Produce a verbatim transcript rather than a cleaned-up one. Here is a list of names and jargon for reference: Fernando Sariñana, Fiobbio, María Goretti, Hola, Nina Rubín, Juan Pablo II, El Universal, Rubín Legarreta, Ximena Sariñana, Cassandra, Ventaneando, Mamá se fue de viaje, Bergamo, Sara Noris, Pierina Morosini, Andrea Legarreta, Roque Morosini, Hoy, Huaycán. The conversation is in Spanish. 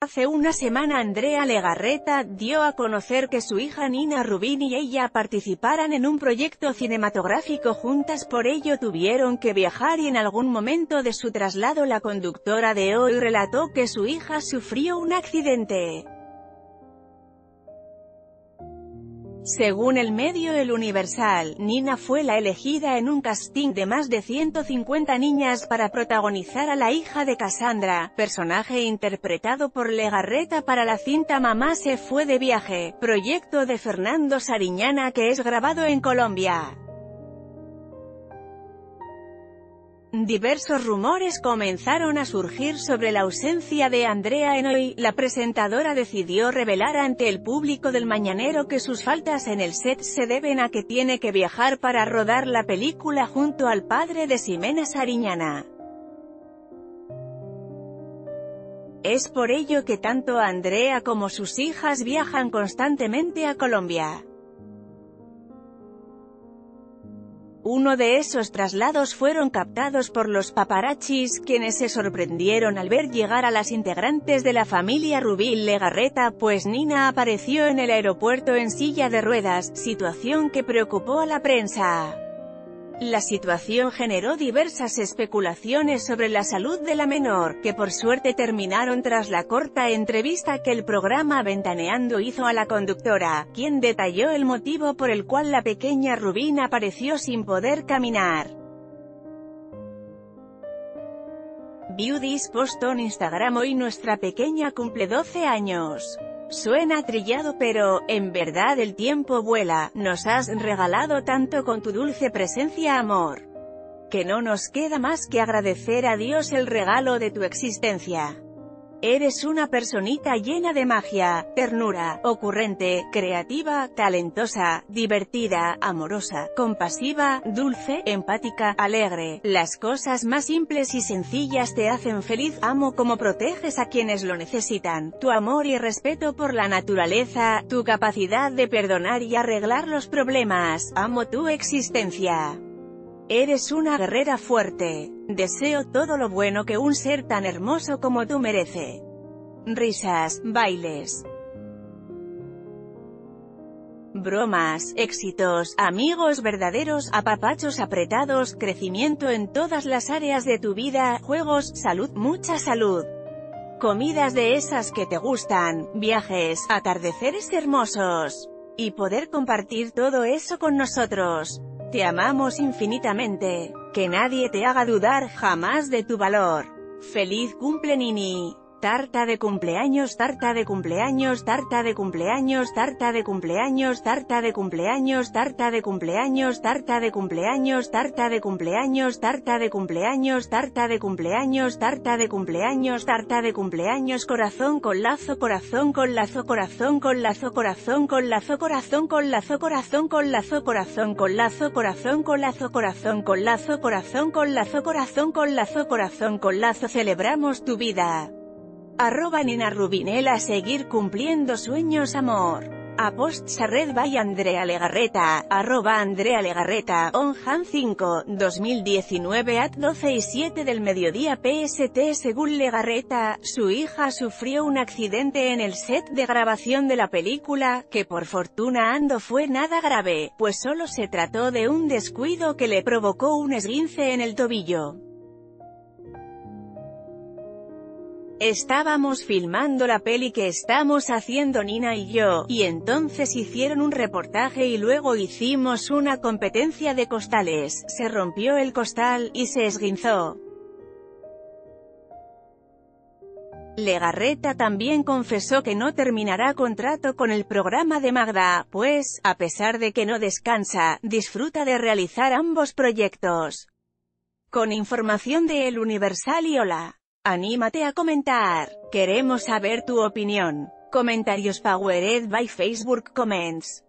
Hace una semana Andrea Legarreta dio a conocer que su hija Nina Rubín y ella participaran en un proyecto cinematográfico juntas, por ello tuvieron que viajar y en algún momento de su traslado la conductora de Hoy relató que su hija sufrió un accidente. Según el medio El Universal, Nina fue la elegida en un casting de más de ciento cincuenta niñas para protagonizar a la hija de Cassandra, personaje interpretado por Legarreta para la cinta Mamá se fue de viaje, proyecto de Fernando Sariñana que es grabado en Colombia. Diversos rumores comenzaron a surgir sobre la ausencia de Andrea en Hoy. La presentadora decidió revelar ante el público del mañanero que sus faltas en el set se deben a que tiene que viajar para rodar la película junto al padre de Ximena Sariñana. Es por ello que tanto Andrea como sus hijas viajan constantemente a Colombia. Uno de esos traslados fueron captados por los paparazzis, quienes se sorprendieron al ver llegar a las integrantes de la familia Rubín Legarreta, pues Nina apareció en el aeropuerto en silla de ruedas, situación que preocupó a la prensa. La situación generó diversas especulaciones sobre la salud de la menor, que por suerte terminaron tras la corta entrevista que el programa Ventaneando hizo a la conductora, quien detalló el motivo por el cual la pequeña Rubín apareció sin poder caminar. View this post on Instagram. Hoy nuestra pequeña cumple doce años. Suena trillado pero, en verdad el tiempo vuela, nos has regalado tanto con tu dulce presencia, amor, que no nos queda más que agradecer a Dios el regalo de tu existencia. Eres una personita llena de magia, ternura, ocurrente, creativa, talentosa, divertida, amorosa, compasiva, dulce, empática, alegre. Las cosas más simples y sencillas te hacen feliz. Amo como proteges a quienes lo necesitan. Tu amor y respeto por la naturaleza, tu capacidad de perdonar y arreglar los problemas. Amo tu existencia. Eres una guerrera fuerte. Deseo todo lo bueno que un ser tan hermoso como tú merece. Risas, bailes, bromas, éxitos, amigos verdaderos, apapachos apretados, crecimiento en todas las áreas de tu vida, juegos, salud, mucha salud, comidas de esas que te gustan, viajes, atardeceres hermosos, y poder compartir todo eso con nosotros. Te amamos infinitamente. Que nadie te haga dudar jamás de tu valor. ¡Feliz cumple, Nini! Tarta de cumpleaños, tarta de cumpleaños, tarta de cumpleaños, tarta de cumpleaños, tarta de cumpleaños, tarta de cumpleaños, tarta de cumpleaños, tarta de cumpleaños, tarta de cumpleaños, tarta de cumpleaños, tarta de cumpleaños, tarta de cumpleaños, corazón con lazo, corazón con lazo, corazón con lazo, corazón con lazo, corazón con lazo, corazón con lazo, corazón con lazo, corazón con lazo, corazón con lazo, corazón con lazo, corazón con lazo, corazón con lazo, celebramos tu vida. Arroba Nina Rubinela, seguir cumpliendo sueños, amor. A posts a red by Andrea Legarreta, arroba Andrea Legarreta, on hand cinco, dos mil diecinueve at doce y siete del mediodía P S T. Según Legarreta, su hija sufrió un accidente en el set de grabación de la película, que por fortuna no fue nada grave, pues solo se trató de un descuido que le provocó un esguince en el tobillo. Estábamos filmando la peli que estamos haciendo Nina y yo, y entonces hicieron un reportaje y luego hicimos una competencia de costales, se rompió el costal, y se esguinzó. Legarreta también confesó que no terminará contrato con el programa de Magda, pues, a pesar de que no descansa, disfruta de realizar ambos proyectos. Con información de El Universal y Hola. Anímate a comentar, queremos saber tu opinión. Comentarios powered by Facebook Comments.